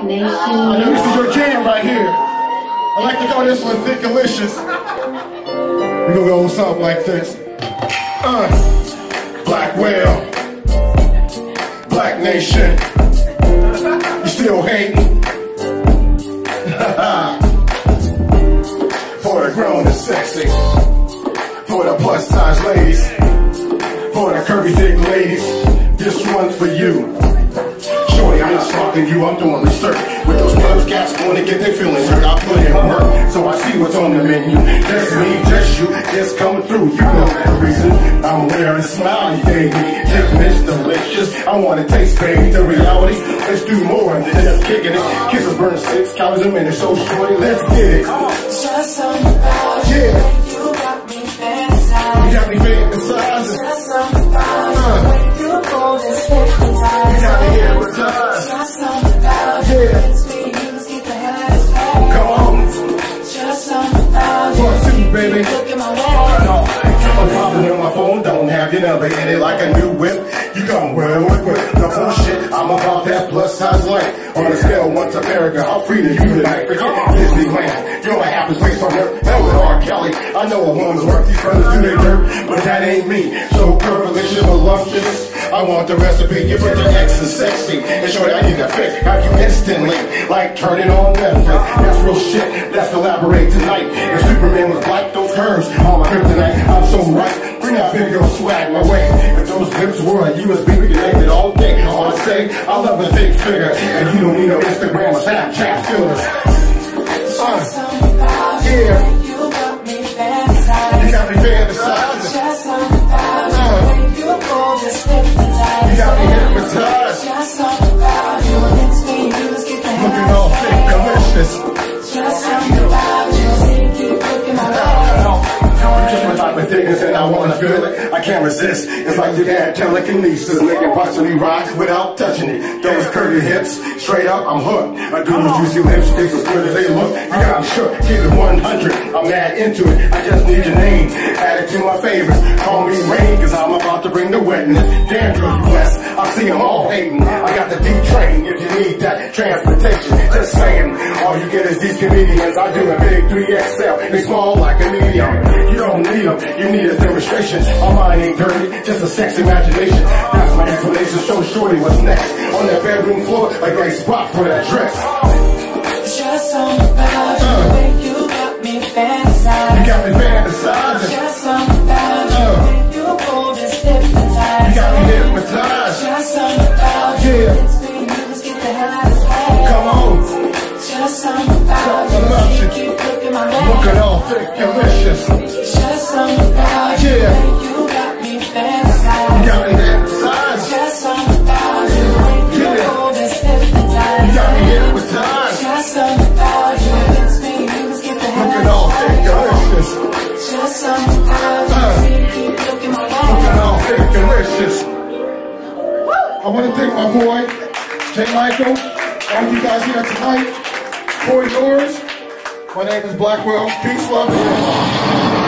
Blakknation. Now, this is your jam right here. I like to call this one Thickalicious. We're gonna go something like this. Blackwell, Blakknation, you still hating? For the grown and sexy, for the plus size ladies, for the curvy thick ladies, this one's for you. I'm not stalking you, I'm doing research. With those clubs, cats wanna get their feelings hurt. I put in work, so I see what's on the menu. That's me, just you, just coming through. You know the reason I'm wearing smiley, baby. Thickalicious, delicious, I wanna taste, baby. The reality, let's do more than just kicking it. Kisses burn 6 calories a minute, so shorty, let's get it. Just something about you, you got me fantasizing. You got me fantasizing. Just something about you. Baby, I'm popping on my phone, don't have your number in it like a new whip. You gon' run with it. No bullshit, I'm about that plus size life. On a scale of 1 to America, I'm free to you tonight. Forget Disneyland, you're my happy place on earth. Hell with R. Kelly, I know a woman's worth. These brothers do their dirt, but that ain't me. So curvilicious, voluptuous, I want the recipe. You put your ex is sexy, and shorty, I need to fix. Have you instantly, like turning on Netflix. That's real shit, let's collaborate tonight. If Superman was black, those curves all kryptonite. I'm so right, bring that big girl swag my way. If those lips were a USB, we connected all day. All I say, I love a big figure, and you don't need no Instagram or Snapchat fillers. Yeah, you got me fantasizing. You got me hypnotized. Looking all thick, delicious. I'm just my type of thickness and I wanna feel it. I can't resist. It's like you had telekinesis. Making partially rocks without touching it. Those curvy hips, straight up, I'm hooked. I do with juicy lipsticks as good as they look. You got them shook, keep it 100. I'm mad into it. I just need your name. Add it to my favorites. Call me Rain, cause I'm about to bring the wetness. Damn good bless. I see them all hating. I got the deep train if you need that transportation. Just saying, all you get is these comedians. I do a big 3XL, they small like a medium. You don't need them, you need a demonstration. My mind ain't dirty, just a sex imagination. That's my explanation, so shorty what's next. On that bedroom floor, a great spot for that dress. Just something about you, you got me fantasizing. You got me fantasizing. Just something about you, you hold this hypnotized. You got me hypnotized. Just something about you, it's me, you just get the hell out of sight. Come on. Just something about you, keep looking my way. Looking all thick, delicious. Just something about you, you got me fantasizing. You got me fantasizing. Just something about you, you hold this hypnotized. You got me hypnotized. Just something about you, it's me, you just get the hell out of sight. Looking all thick, delicious. Just something about you, keep looking my way. Looking all thick, delicious. I want to thank my boy, Jay Michael, all you guys here tonight. For yours, my name is Blackwell. Peace, love, and